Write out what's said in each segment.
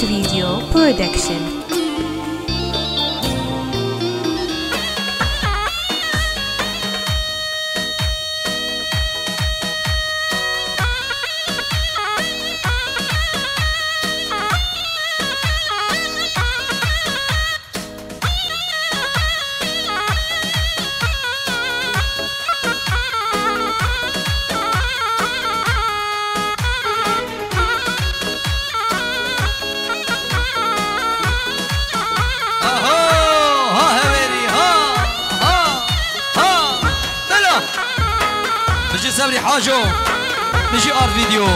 Art Video Production. نجي حاجه نجي ار فيديو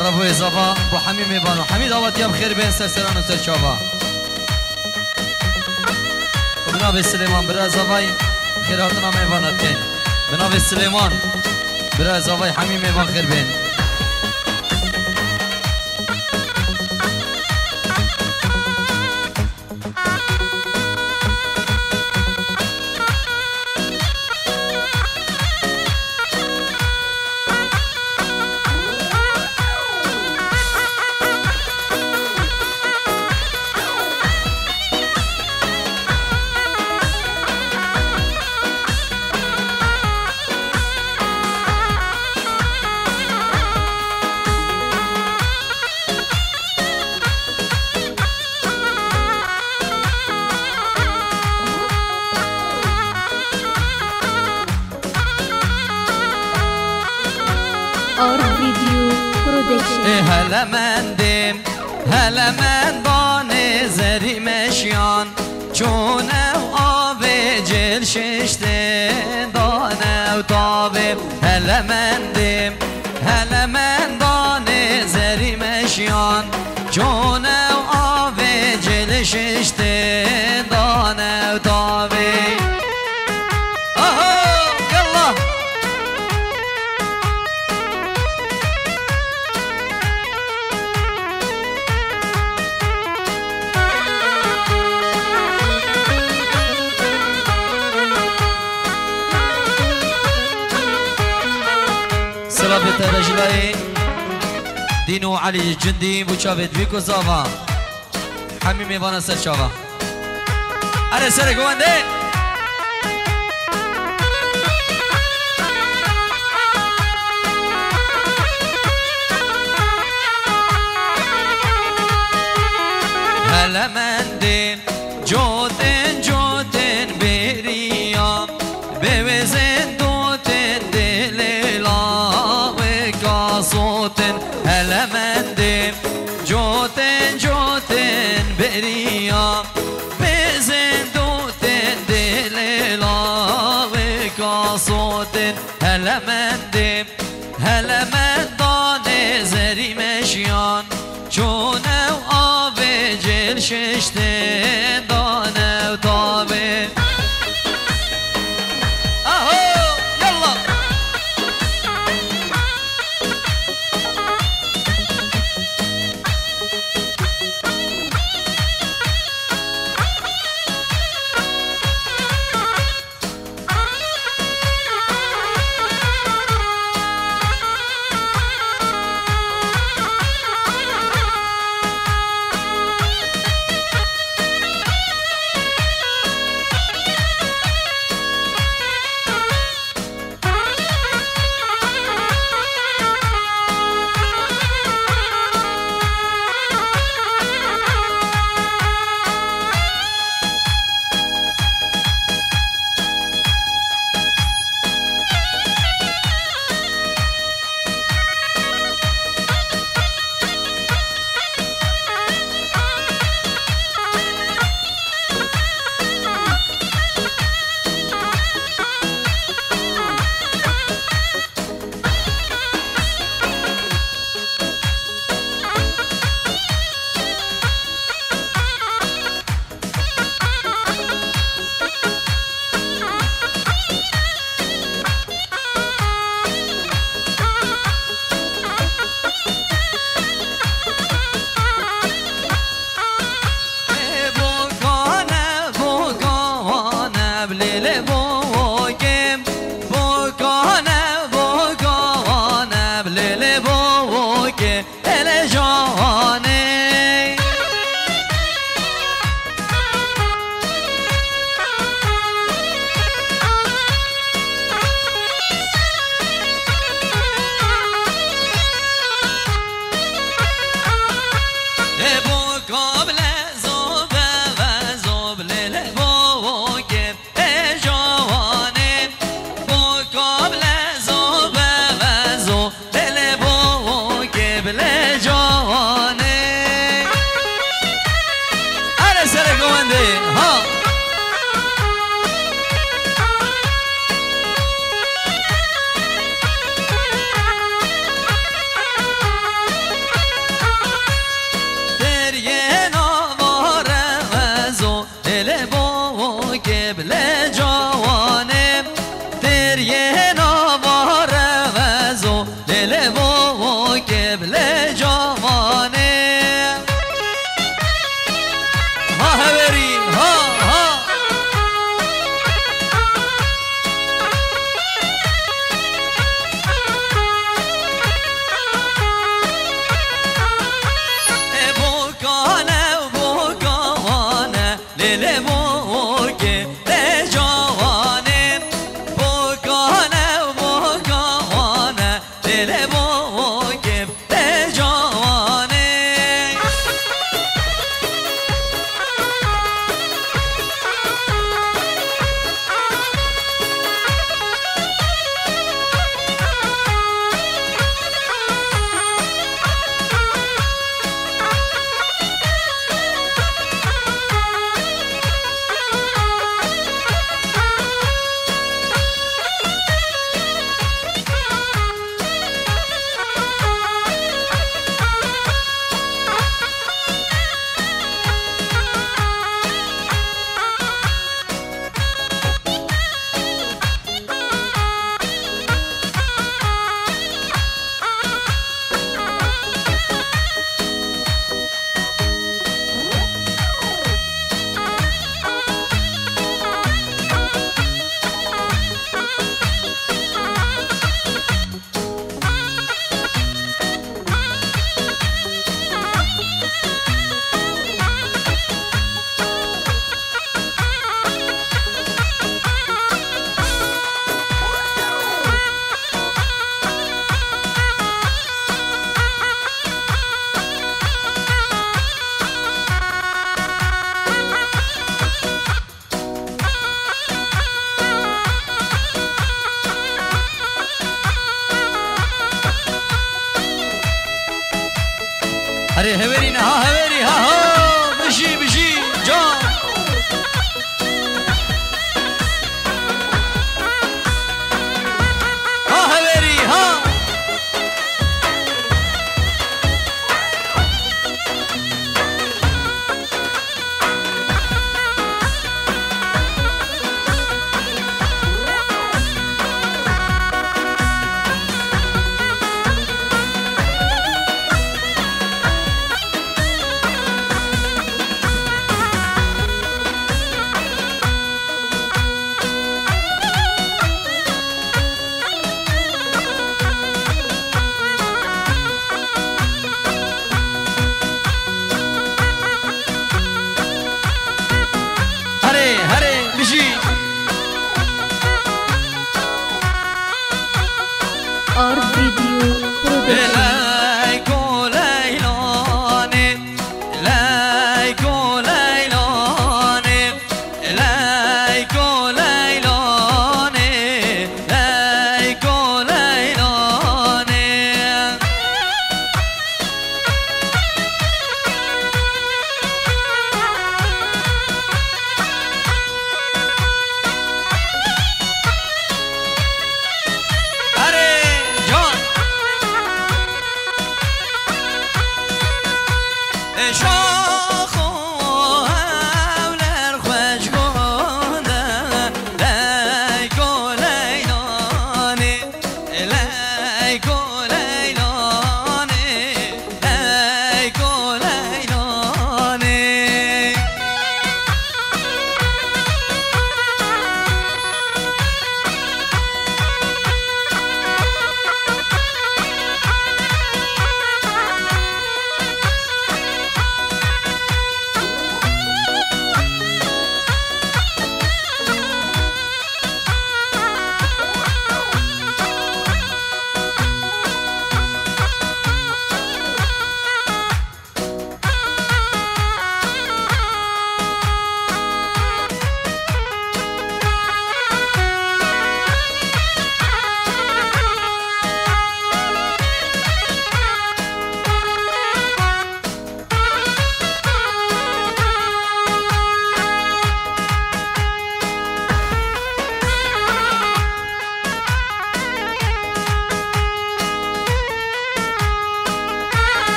ربو اضافه با حمیم بانو حمید آبادیاب خیر بین سرسران و سرچابا و بنابه سلیمان برای اضافه خیراتنا میباند کن بنابه سلیمان برای اضافه حمیم بان خیر بین هلا من دم هلا من بانه زری مشیان چون او آب جل ششته دانه او تابه هلا من دم هلا من بانه زری مشیان چون او آب جل ششته دانه او تابه ترجلای دینو علی جندی بچاوید ویکو زاوا حمیم ایوان سر چاوا اره سر گوانده هلا من دین جوتن جوتن بیریا بیوزن دوتن دلیلا صوتن هلا من دم جوتن جوتن بريا بزن دوتن دللا وكا صوتن هلا من دم هلا من دانه زري مشيان جونه وآب جل ششته دانه وطابه बंदे हाँ तेर ये नो मोर मजो दिले बो के बले जवाने तेर ये नो मोर मजो दिले बो के बले जवाने अरे हवेरी ना हवेरी हा हो बिशी बिशी जा हा हवेरी हा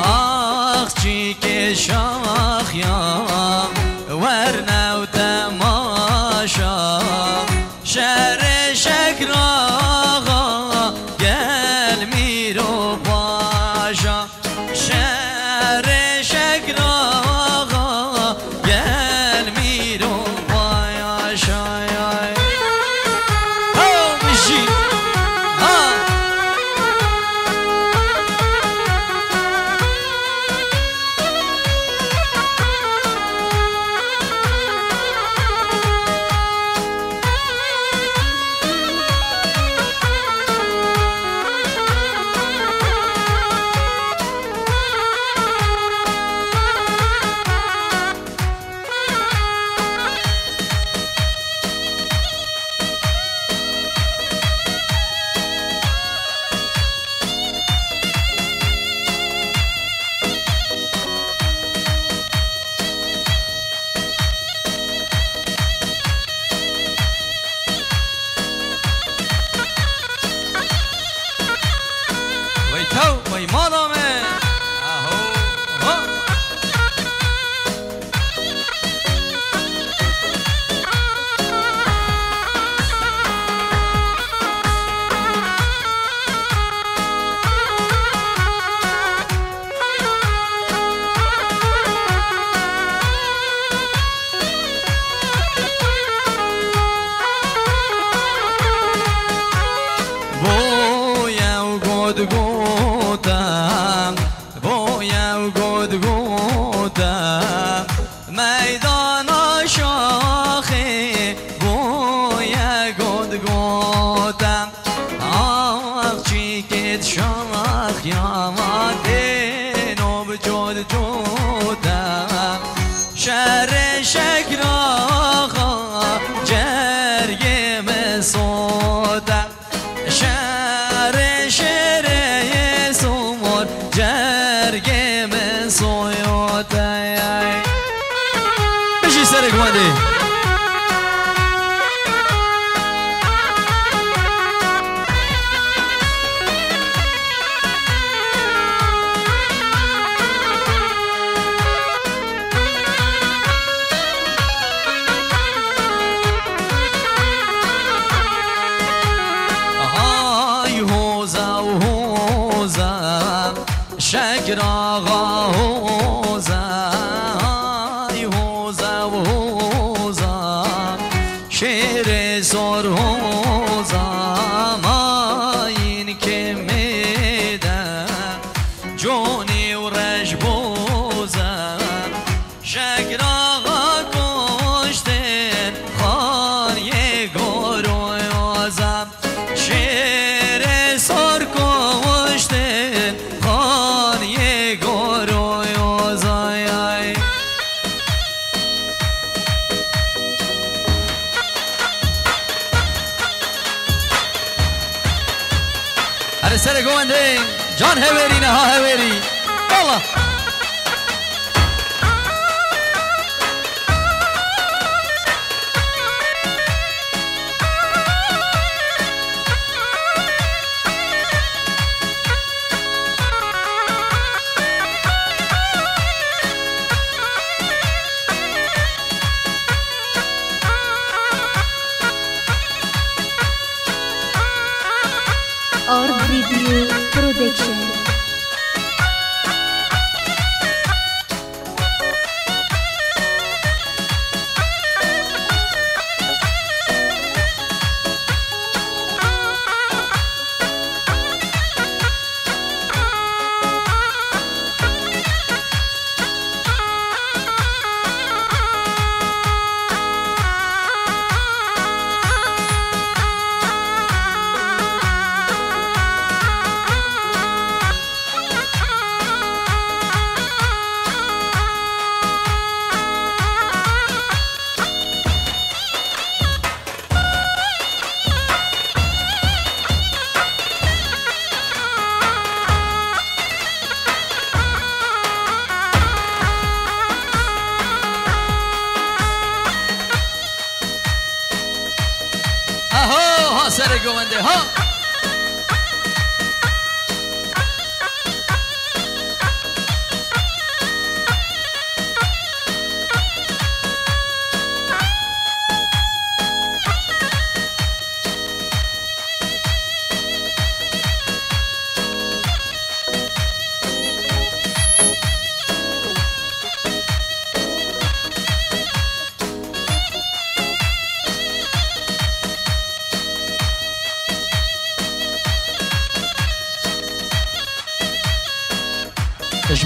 آخچی که شاخیا ورنو تماشا شر شکر آقا گل میرو پاشا شر شکر آقا گل میرو پاشا او میشی John Haveri na Haveri, Allah.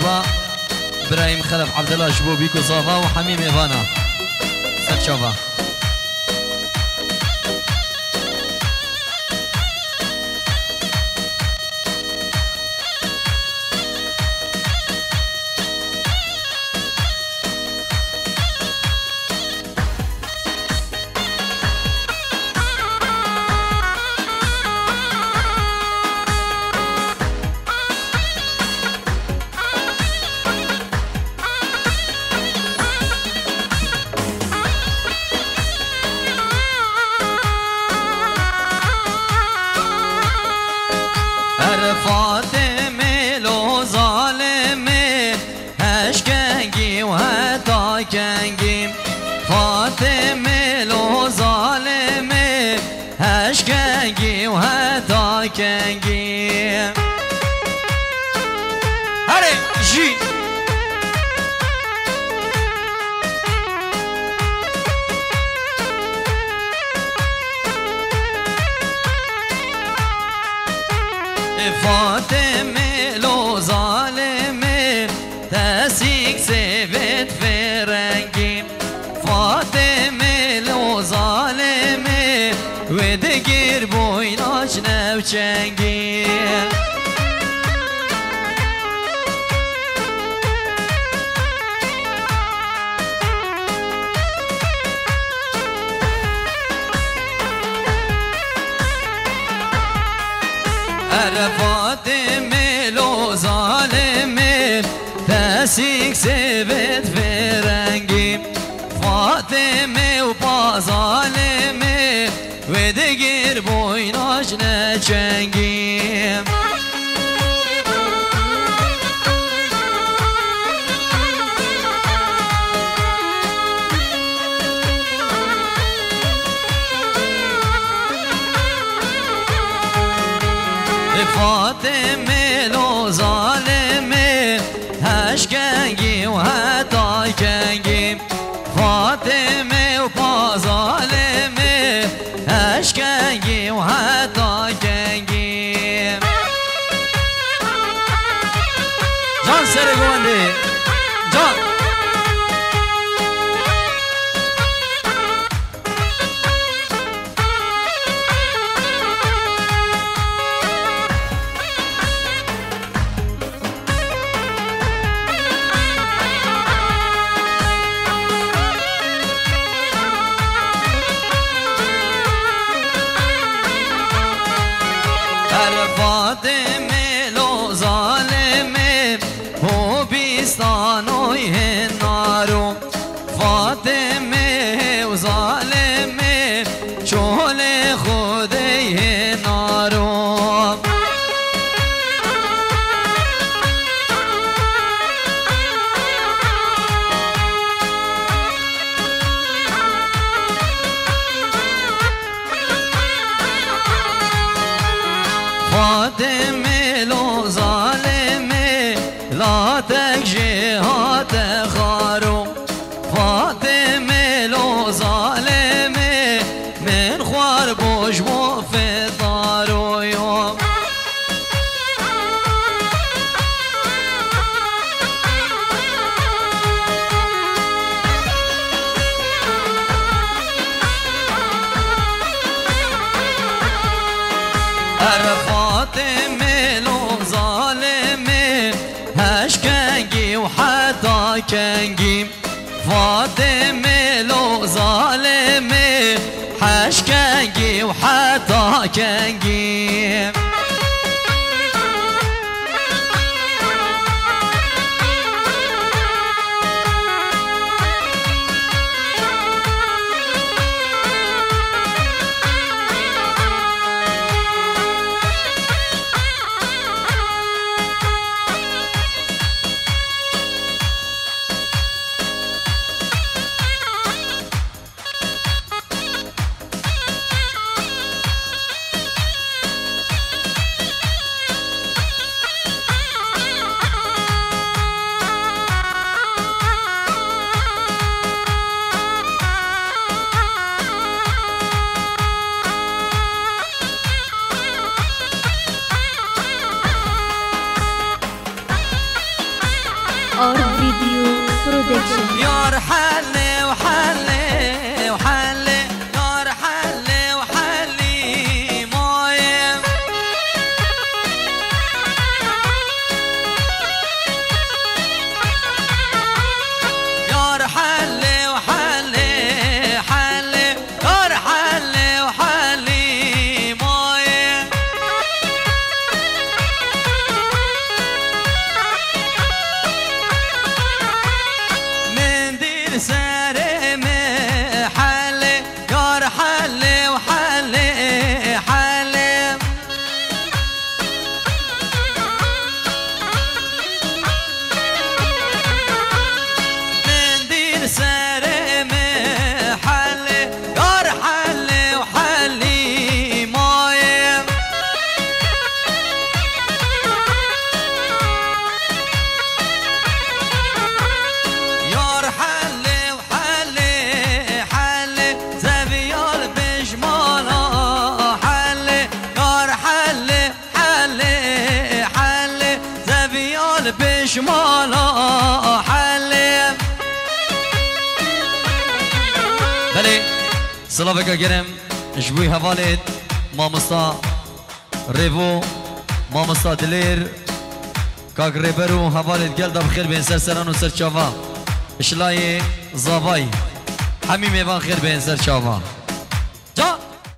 صافا ابراهيم خلف عبد الله شبوبيكو صافا وحميم ايفانا ساتشافا और वीडियो प्रोडक्शन। यार हाले हाले हाले यार हाले हाली मोए यार हाले हाले हाले यार हाले हाली मोए मंदिर सारे में हाले यार हाले हाले हाले मंदिर सारे में हाले यार हाले हाली मोए यार हाले हाले हाले जवियाल बेशमाला हाले यार हाले हाले हाले जवियाल बेशमाला हाले। بله سلام بگیرم جوی حوالت مامستا ریو مامستا دلیر کاغری برو حوالت گل دم خیر بین سرسران و سرچاوا اشلای زابای همین میوان خیر بین سرچاوا